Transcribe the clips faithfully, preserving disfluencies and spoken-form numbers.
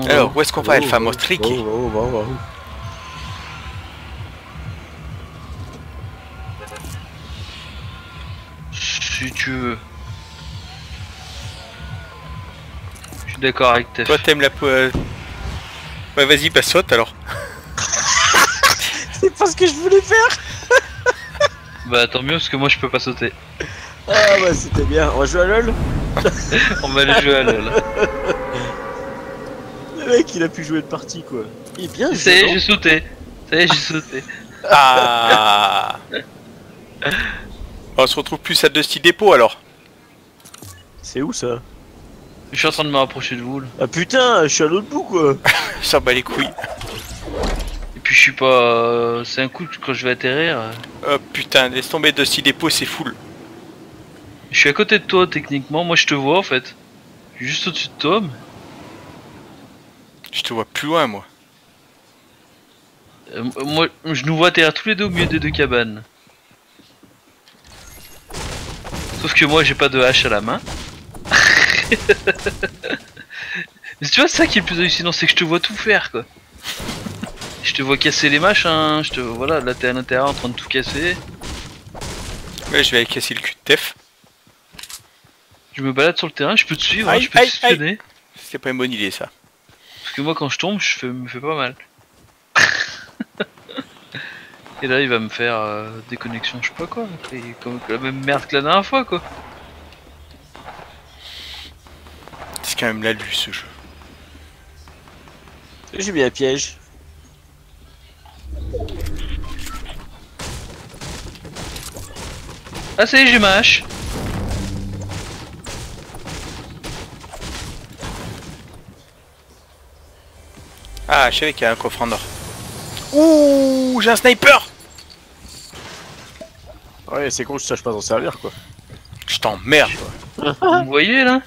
Allora, oh, questo qua oh, è il famoso tricky. Oh, oh, oh, oh. Si tu veux. Je suis d'accord avec toi. Toi t'aimes la poêle. Bah vas-y, bah saute alors. C'est pas ce que je voulais faire. Bah tant mieux parce que moi je peux pas sauter. Ah bah c'était bien, on va jouer à LOL. On va aller jouer à LOL. Le mec il a pu jouer une partie quoi. Il est bien. Ça y est, j'ai sauté. Ça y est, j'ai sauté. Ah. On se retrouve plus à Dusty Dépôt alors. C'est où ça? Je suis en train de me rapprocher de vous là. Ah putain, je suis à l'autre bout quoi. Ça bat les couilles. Et puis je suis pas... Euh, c'est un coup quand je vais atterrir. Oh putain, laisse tomber Dusty Dépôt, c'est full. Je suis à côté de toi techniquement, moi je te vois en fait. Je suis juste au-dessus de toi mais... Je te vois plus loin moi. Euh, moi, je nous vois atterrir tous les deux au milieu des deux cabanes. Sauf que moi j'ai pas de hache à la main. Mais tu vois, ça qui est le plus hallucinant, c'est que je te vois tout faire quoi. Je te vois casser les machins, je te vois, voilà, là t'es à l'intérieur en train de tout casser. Ouais, je vais aller casser le cul de Tef. Je me balade sur le terrain, je peux te suivre, aïe, hein, je peux aïe, te spionner. C'est pas une bonne idée ça. Parce que moi quand je tombe, je fais, me fais pas mal. Et là il va me faire euh, des connexions, je sais pas quoi, et comme la même merde que la dernière fois quoi. C'est quand même la lue ce jeu. J'ai mis un piège. Ah ça y est, j'ai ma hache. Ah je savais qu'il y a un coffre en or. Ouh, j'ai un sniper. Ouais, c'est con que je sache pas s'en servir quoi. Je t'emmerde. Vous voyez là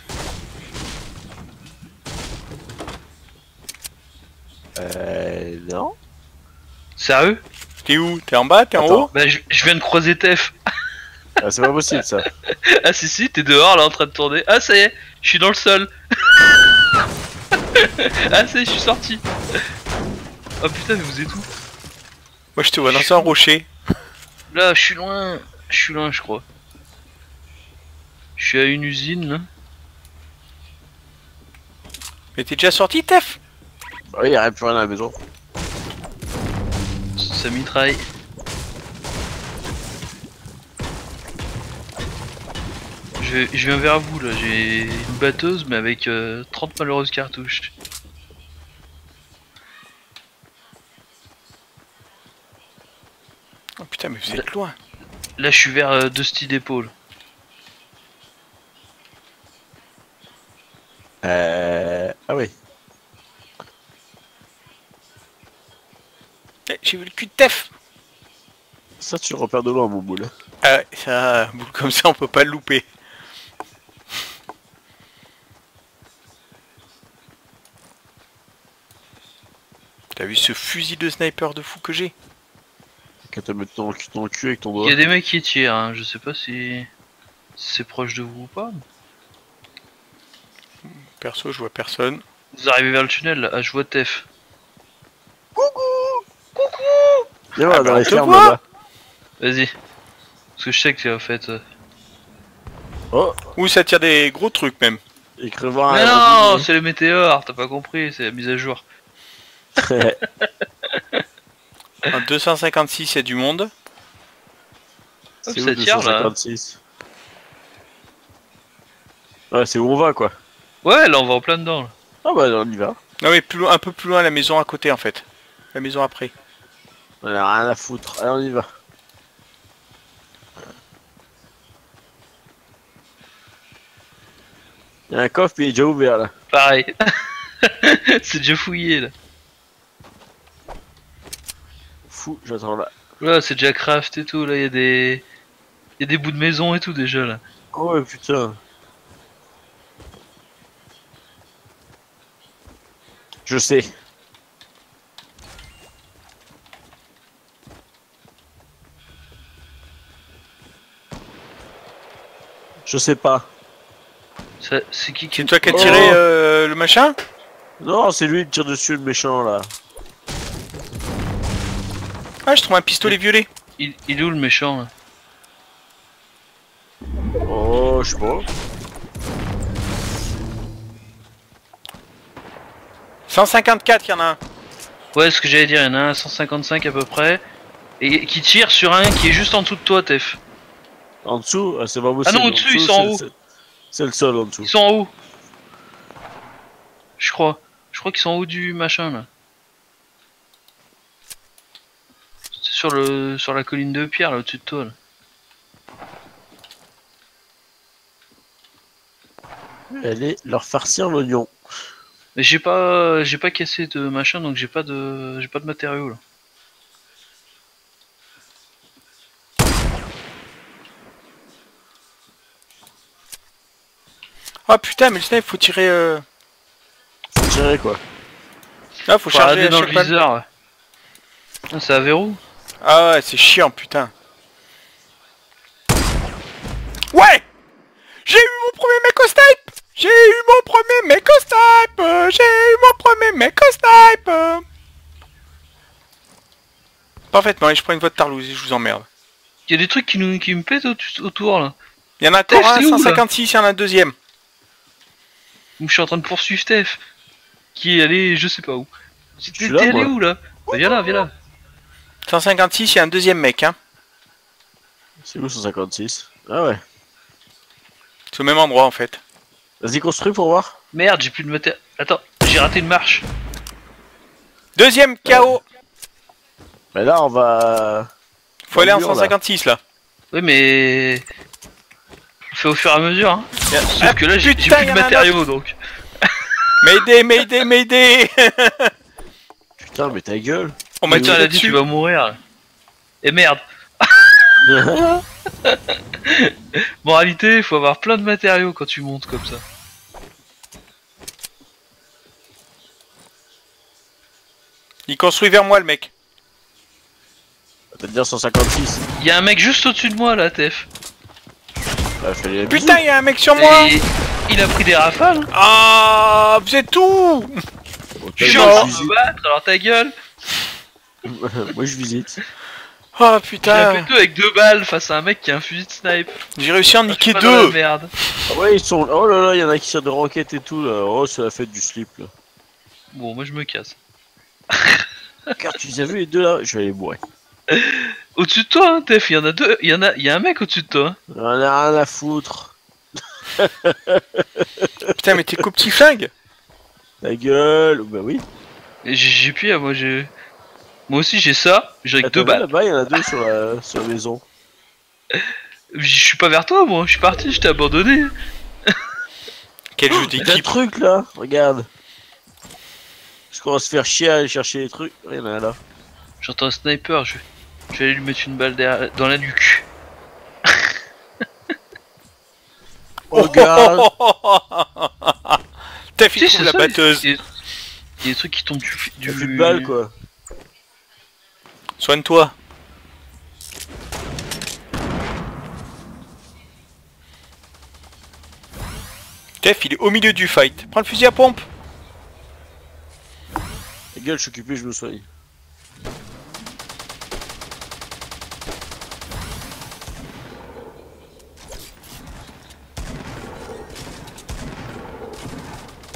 Euh... non. Sérieux? T'es où? T'es en bas? T'es en haut? Bah je, je viens de croiser Tef. Ah c'est pas possible ça. Ah si si, t'es dehors là en train de tourner. Ah ça y est, je suis dans le sol. Ah ça y est, je suis sorti. Oh putain mais vous êtes où? Moi je te vois lancer un rocher. Là je suis loin, je suis loin je crois. Je suis à une usine là. Mais t'es déjà sorti Tef? Bah oui, il n'y a rien plus rien à la maison. Ça mitraille. Je, je viens vers vous là, j'ai une batteuse mais avec euh, trente malheureuses cartouches. Oh putain mais vous êtes là, loin. Là je suis vers euh, Dusty Dépôt. Euh... Ah oui. J'ai vu le cul de Tef. Ça tu le repères de loin mon boule. Ah ouais, ça, boule comme ça on peut pas le louper. T'as vu ce fusil de sniper de fou que j'ai? Quand t'as mis ton cul avec ton doigt. Y'a des mecs qui tirent, hein. Je sais pas si c'est proche de vous ou pas. Perso je vois personne. Vous arrivez vers le tunnel là, ah, je vois Tef. Viens voir ah dans bah les fermes là-bas. Vas-y. Parce que je sais que en fait. Euh... Oh. Ouh, ça tire des gros trucs même. Et crevant mais un non, c'est le météore, t'as pas compris, c'est la mise à jour. En deux cent cinquante-six, il y a du monde. C'est où ça tire deux cent cinquante-six là? Ouais, c'est où on va quoi. Ouais, là on va en plein dedans. Là. Ah bah là, on y va. Non mais plus loin, un peu plus loin, la maison à côté en fait. La maison après. On a rien à foutre, allez on y va. Il y a un coffre puis il est déjà ouvert là. Pareil. C'est déjà fouillé là. Fou, j'attends là. Là c'est déjà craft et tout, là il y a des... Il y a des bouts de maison et tout déjà là. Oh putain. Je sais. Je sais pas. C'est qui qui... C'est toi qui a tiré oh. euh, le machin? Non, c'est lui qui tire dessus, le méchant là. Ah, je trouve un pistolet violet. Il, il est où le méchant là? Oh, je sais pas. cent cinquante-quatre, il y en a un. Ouais, ce que j'allais dire, il y en a un à cent cinquante-cinq à peu près. Et qui tire sur un qui est juste en dessous de toi, Tef. En dessous? Ah, c'est pas possible. Ah non, au-dessus, ils sont en haut. C'est le sol en dessous. Ils sont en haut. Je crois. Je crois qu'ils sont en haut du machin là. C'est sur le sur la colline de pierre là au-dessus de toi là. Allez leur farcir l'oignon. Mais j'ai pas j'ai pas cassé de machin donc j'ai pas de j'ai pas de matériaux là. Ah putain mais le sniper faut tirer euh... Faut tirer quoi. Ah faut, faut charger dans le viseur ouais. Ah, c'est à verrou. Ah ouais c'est chiant putain. Ouais. J'ai eu mon premier mec au snipe. J'ai eu mon premier mec au snipe. J'ai eu mon premier mec au snipe. Parfaitement allez je prends une voie de Tarlouse et je vous emmerde. Y'a des trucs qui, nous, qui me pètent autour là. Y'en a encore un cent cinquante-six, y'en a un deuxième. Je suis en train de poursuivre Steph qui est allé je sais pas où. T'es allé moi. Où là bah, viens là, viens là. cent cinquante-six, il y a un deuxième mec hein. C'est où cent cinquante-six? Ah ouais. C'est au même endroit en fait. Vas-y construis pour voir. Merde j'ai plus de matériel. Attends, j'ai raté une marche. Deuxième K O. Mais là on va... Faut aller en cent cinquante-six là, là. Oui mais... Fait au fur et à mesure, hein. Sauf ah, que là j'ai plus de matériaux donc. Mayday, Mayday, Mayday. Putain, mais ta gueule. On m'a dit tu vas mourir. Et merde. Bon, en réalité, il faut avoir plein de matériaux quand tu montes comme ça. Il construit vers moi le mec. Peut-être dire cent cinquante-six. Il y a un mec juste au-dessus de moi là, T F. Putain, y'a un mec sur moi. Et il a pris des rafales. Ah, c'est tout. Je suis en train de battre, alors ta gueule. Moi je visite. Oh putain. J'ai fait deux avec deux balles face à un mec qui a un fusil de snipe. J'ai réussi à en niquer deux. Merde. Ah ouais, ils sont... Oh là là, y'en a qui tirent de roquettes et tout là. Oh, c'est la fête du slip là. Bon, moi je me casse. Car tu les as vu les deux là. Je vais les bourrer. Au-dessus de toi, hein, Tef, il y en a deux, il y en a, il y a un mec au-dessus de toi. Hein. On a rien à foutre. Putain, mais t'es qu'au petit flingue. Ta gueule, bah oui. J'ai pu, moi j'ai. Moi aussi j'ai ça, j'ai avec deux balles. Là-bas, il y en a deux sur la, sur la maison. Je suis pas vers toi, moi, je suis parti, je t'ai abandonné. Quel jeu d'équipe. Truc là, regarde. Parce qu'on va se faire chier à aller chercher les trucs. Il y en a là. J'entends un sniper, je... je vais aller lui mettre une balle derrière... dans la nuque. Regarde. T'as fini la batteuse. Il y, a... il y a des trucs qui tombent du... du... plus de balles quoi. Soigne-toi. Tef, il est au milieu du fight. Prends le fusil à pompe. La gueule, je suis occupé, je me soigne.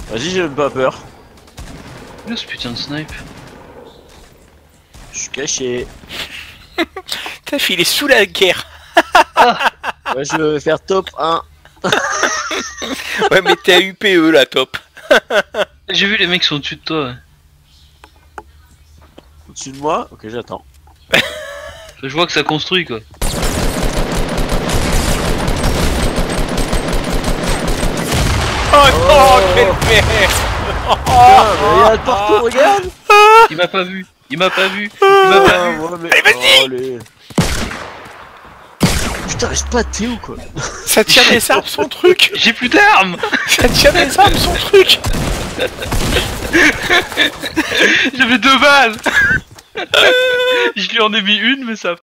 Vas-y, j'ai même pas peur. Où est ce putain de snipe? Je suis caché. Tef, il est sous la guerre. Ah. Ouais, je vais faire top un. Ouais, mais t'es à U P E là, top. J'ai vu les mecs qui sont au-dessus de toi. Ouais. Au-dessus de moi? Ok, j'attends. Je vois que ça construit quoi. Oh, oh quelle merde! Oh, regarde partout, oh, regarde! Il m'a pas vu, il m'a pas vu, il m'a pas vu! Oh, mais... Allez, vas-y! Oh, les... Putain, reste pas, t'es où quoi? Ça tire des arbres son truc! J'ai plus d'armes! Ça tire des arbres son truc! J'avais deux balles! Je lui en ai mis une, mais ça.